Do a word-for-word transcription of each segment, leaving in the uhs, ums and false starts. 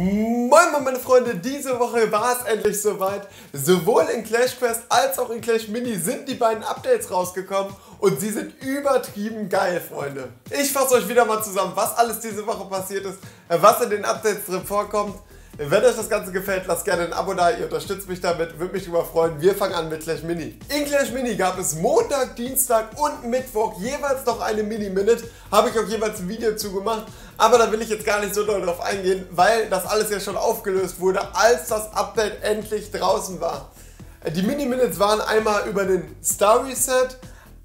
Moin moin meine Freunde, diese Woche war es endlich soweit. Sowohl in Clash Quest als auch in Clash Mini sind die beiden Updates rausgekommen und sie sind übertrieben geil, Freunde. Ich fasse euch wieder mal zusammen, was alles diese Woche passiert ist, was in den Updates drin vorkommt. Wenn euch das Ganze gefällt, lasst gerne ein Abo da, ihr unterstützt mich damit, würde mich darüber freuen. Wir fangen an mit Clash Mini. In Clash Mini gab es Montag, Dienstag und Mittwoch jeweils noch eine Mini-Minute, habe ich auch jeweils ein Video zu gemacht, aber da will ich jetzt gar nicht so doll drauf eingehen, weil das alles ja schon aufgelöst wurde, als das Update endlich draußen war. Die Mini-Minutes waren einmal über den Star Reset,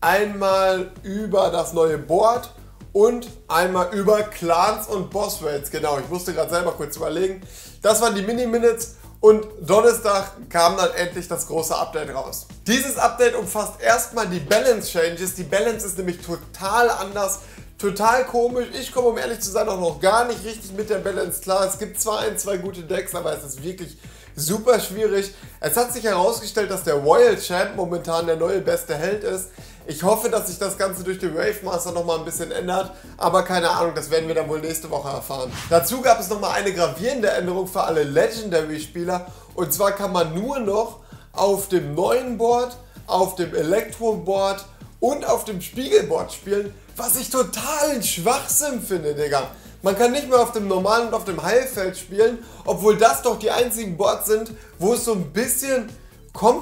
einmal über das neue Board und einmal über Clans und Boss-Rates. Genau, ich musste gerade selber kurz überlegen. Das waren die Mini-Minutes und Donnerstag kam dann endlich das große Update raus. Dieses Update umfasst erstmal die Balance-Changes. Die Balance ist nämlich total anders, total komisch. Ich komme, um ehrlich zu sein, auch noch gar nicht richtig mit der Balance klar. Es gibt zwar ein, zwei gute Decks, aber es ist wirklich super schwierig. Es hat sich herausgestellt, dass der Royal Champ momentan der neue beste Held ist. Ich hoffe, dass sich das Ganze durch den Wavemaster nochmal ein bisschen ändert, aber keine Ahnung, das werden wir dann wohl nächste Woche erfahren. Dazu gab es nochmal eine gravierende Änderung für alle Legendary-Spieler, und zwar kann man nur noch auf dem neuen Board, auf dem Elektro-Board und auf dem Spiegel-Board spielen, was ich totalen Schwachsinn finde, Digga. Man kann nicht mehr auf dem normalen und auf dem Heilfeld spielen, obwohl das doch die einzigen Boards sind, wo es so ein bisschen,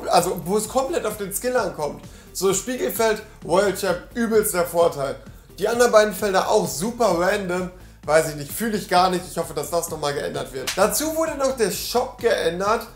also wo es komplett auf den Skill ankommt. So, Spiegelfeld, Royal Champ, übelst der Vorteil. Die anderen beiden Felder auch super random, weiß ich nicht, fühle ich gar nicht. Ich hoffe, dass das nochmal geändert wird. Dazu wurde noch der Shop geändert.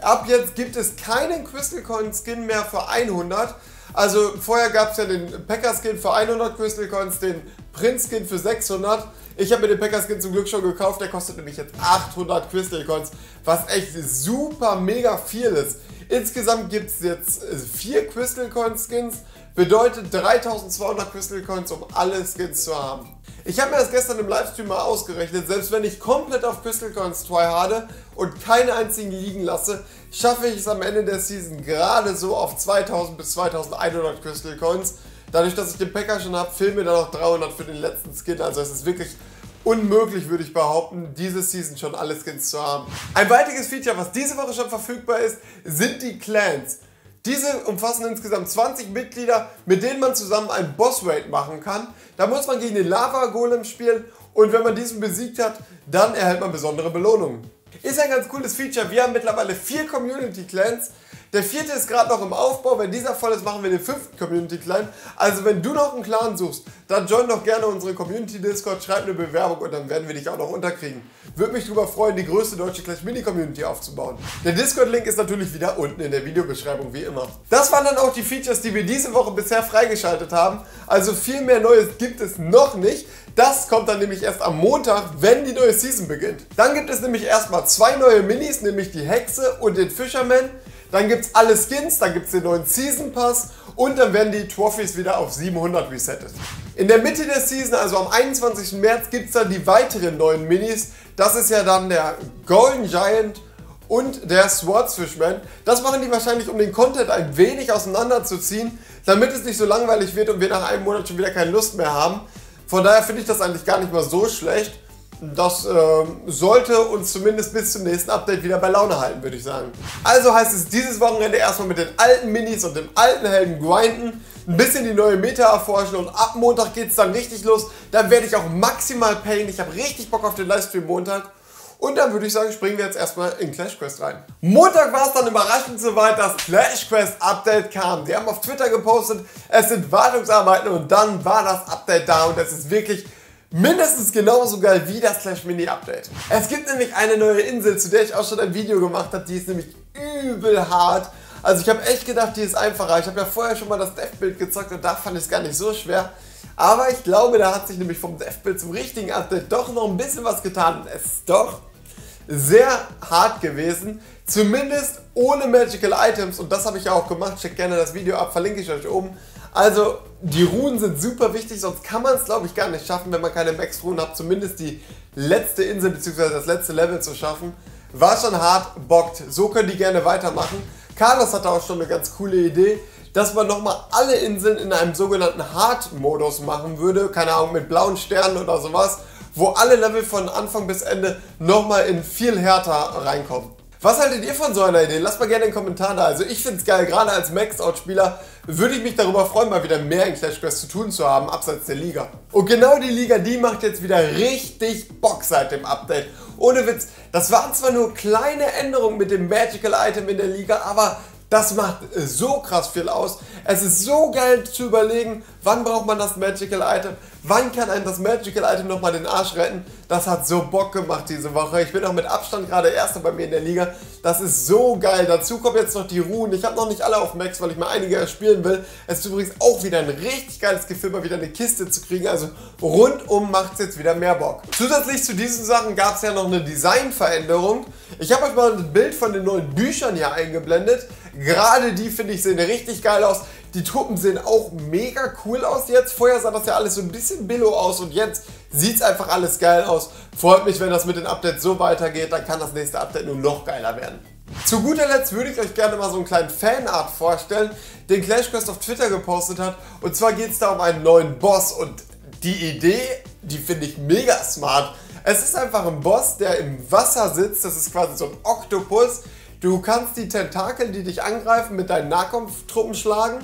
Ab jetzt gibt es keinen Crystal Coin Skin mehr für hundert. Also vorher gab es ja den Pekka-Skin für hundert Crystal Coins, den Prinz-Skin für sechshundert. Ich habe mir den Packerskin zum Glück schon gekauft, der kostet nämlich jetzt achthundert Crystal Coins, was echt super mega viel ist. Insgesamt gibt es jetzt vier Crystal Coin Skins, bedeutet dreitausendzweihundert Crystal Coins, um alle Skins zu haben. Ich habe mir das gestern im Livestream mal ausgerechnet, selbst wenn ich komplett auf Crystal Coins tryharde und keinen einzigen liegen lasse, schaffe ich es am Ende der Season gerade so auf zweitausend bis zweitausendeinhundert Crystal Coins. Dadurch, dass ich den Packer schon habe, fehlen mir dann noch dreihundert für den letzten Skin. Also es ist wirklich unmöglich, würde ich behaupten, diese Season schon alle Skins zu haben. Ein weiteres Feature, was diese Woche schon verfügbar ist, sind die Clans. Diese umfassen insgesamt zwanzig Mitglieder, mit denen man zusammen einen Boss-Raid machen kann. Da muss man gegen den Lava-Golem spielen und wenn man diesen besiegt hat, dann erhält man besondere Belohnungen. Ist ein ganz cooles Feature. Wir haben mittlerweile vier Community-Clans. Der vierte ist gerade noch im Aufbau. Wenn dieser voll ist, machen wir den fünften Community-Clan. Also wenn du noch einen Clan suchst, dann join doch gerne unsere Community-Discord, schreib eine Bewerbung und dann werden wir dich auch noch unterkriegen. Würde mich darüber freuen, die größte deutsche Clash-Mini-Community aufzubauen. Der Discord-Link ist natürlich wieder unten in der Videobeschreibung, wie immer. Das waren dann auch die Features, die wir diese Woche bisher freigeschaltet haben. Also viel mehr Neues gibt es noch nicht. Das kommt dann nämlich erst am Montag, wenn die neue Season beginnt. Dann gibt es nämlich erstmal zwei neue Minis, nämlich die Hexe und den Fisherman. Dann gibt es alle Skins, dann gibt es den neuen Season Pass und dann werden die Trophies wieder auf siebenhundert resettet. In der Mitte der Season, also am einundzwanzigsten März, gibt es dann die weiteren neuen Minis. Das ist ja dann der Golden Giant und der Swordsfishman. Das machen die wahrscheinlich, um den Content ein wenig auseinanderzuziehen, damit es nicht so langweilig wird und wir nach einem Monat schon wieder keine Lust mehr haben. Von daher finde ich das eigentlich gar nicht mal so schlecht. Das äh, sollte uns zumindest bis zum nächsten Update wieder bei Laune halten, würde ich sagen. Also heißt es dieses Wochenende erstmal mit den alten Minis und dem alten Helden grinden, ein bisschen die neue Meta erforschen und ab Montag geht es dann richtig los. Dann werde ich auch maximal payen. Ich habe richtig Bock auf den Livestream Montag. Und dann würde ich sagen, springen wir jetzt erstmal in Clash Quest rein. Montag war es dann überraschend soweit, dass Clash Quest Update kam. Die haben auf Twitter gepostet, es sind Wartungsarbeiten und dann war das Update da und es ist wirklich mindestens genauso geil wie das Clash Mini Update. Es gibt nämlich eine neue Insel, zu der ich auch schon ein Video gemacht habe, die ist nämlich übel hart. Also ich habe echt gedacht, die ist einfacher. Ich habe ja vorher schon mal das Deathbuild gezockt und da fand ich es gar nicht so schwer. Aber ich glaube, da hat sich nämlich vom Deathbuild zum richtigen Update doch noch ein bisschen was getan. Es ist doch sehr hart gewesen, zumindest ohne Magical Items und das habe ich ja auch gemacht. Checkt gerne das Video ab, verlinke ich euch oben. Also die Runen sind super wichtig, sonst kann man es glaube ich gar nicht schaffen, wenn man keine Max-Runen hat, zumindest die letzte Insel bzw. das letzte Level zu schaffen. War schon hart, bockt. So können die gerne weitermachen. Carlos hatte auch schon eine ganz coole Idee, dass man nochmal alle Inseln in einem sogenannten Hard-Modus machen würde, keine Ahnung, mit blauen Sternen oder sowas, wo alle Level von Anfang bis Ende nochmal in viel härter reinkommen. Was haltet ihr von so einer Idee? Lasst mal gerne einen Kommentar da. Also ich finde es geil, gerade als Max-Out-Spieler würde ich mich darüber freuen, mal wieder mehr in Clash Quest zu tun zu haben, abseits der Liga. Und genau die Liga, die macht jetzt wieder richtig Bock seit dem Update. Ohne Witz, das waren zwar nur kleine Änderungen mit dem Magical-Item in der Liga, aber das macht so krass viel aus. Es ist so geil zu überlegen, wann braucht man das Magical Item, wann kann einem das Magical Item nochmal den Arsch retten. Das hat so Bock gemacht diese Woche. Ich bin auch mit Abstand gerade Erster bei mir in der Liga. Das ist so geil. Dazu kommt jetzt noch die Ruhen. Ich habe noch nicht alle auf Max, weil ich mal einige spielen will. Es ist übrigens auch wieder ein richtig geiles Gefühl, mal wieder eine Kiste zu kriegen. Also rundum macht es jetzt wieder mehr Bock. Zusätzlich zu diesen Sachen gab es ja noch eine Designveränderung. Ich habe euch mal ein Bild von den neuen Büchern hier eingeblendet. Gerade die, finde ich, sehen richtig geil aus. Die Truppen sehen auch mega cool aus jetzt. Vorher sah das ja alles so ein bisschen billo aus und jetzt sieht es einfach alles geil aus. Freut mich, wenn das mit den Updates so weitergeht, dann kann das nächste Update nur noch geiler werden. Zu guter Letzt würde ich euch gerne mal so einen kleinen Fanart vorstellen, den Clash Quest auf Twitter gepostet hat. Und zwar geht es da um einen neuen Boss und die Idee, die finde ich mega smart. Es ist einfach ein Boss, der im Wasser sitzt, das ist quasi so ein Oktopus. Du kannst die Tentakel, die dich angreifen, mit deinen Nahkampftruppen schlagen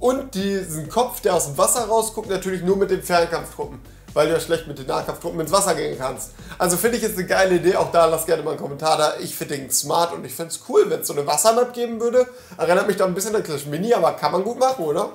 und diesen Kopf, der aus dem Wasser rausguckt, natürlich nur mit den Fernkampftruppen, weil du ja schlecht mit den Nahkampftruppen ins Wasser gehen kannst. Also finde ich jetzt eine geile Idee, auch da lasst gerne mal einen Kommentar da. Ich finde den smart und ich finde es cool, wenn es so eine Wassermap geben würde. Erinnert mich da ein bisschen an Clash Mini, aber kann man gut machen, oder?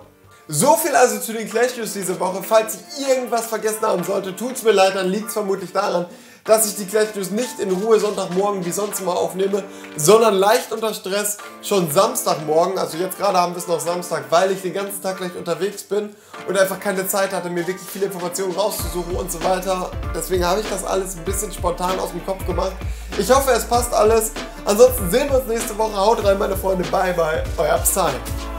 So viel also zu den Clash News diese Woche. Falls ich irgendwas vergessen haben sollte, tut's mir leid, dann liegt es vermutlich daran, dass ich die Clash News nicht in Ruhe Sonntagmorgen wie sonst mal aufnehme, sondern leicht unter Stress schon Samstagmorgen, also jetzt gerade haben wir es noch Samstag, weil ich den ganzen Tag gleich unterwegs bin und einfach keine Zeit hatte, mir wirklich viele Informationen rauszusuchen und so weiter. Deswegen habe ich das alles ein bisschen spontan aus dem Kopf gemacht. Ich hoffe, es passt alles. Ansonsten sehen wir uns nächste Woche. Haut rein, meine Freunde. Bye, bye. Euer Psy.